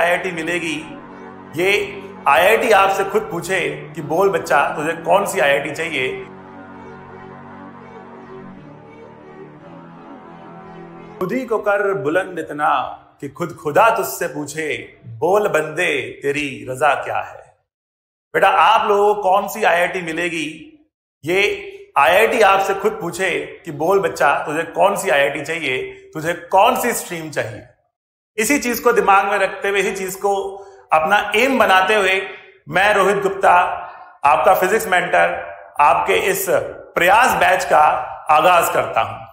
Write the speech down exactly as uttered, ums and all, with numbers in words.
IIT मिलेगी, ये IIT आपसे खुद पूछे कि बोल बच्चा तुझे कौन सी आईआईटी चाहिए। खुद ही को कर बुलंद इतना कि खुद खुदा तुझसे पूछे, बोल बंदे तेरी रजा क्या है। बेटा आप लोगों को कौन सी आईआईटी मिलेगी, ये आईआईटी आपसे खुद पूछे कि बोल बच्चा तुझे कौन सी आईआईटी चाहिए, तुझे कौन सी स्ट्रीम चाहिए। इसी चीज को दिमाग में रखते हुए, इसी चीज को अपना एम बनाते हुए, मैं रोहित गुप्ता आपका फिजिक्स मेंटर आपके इस प्रयास बैच का आगाज करता हूं।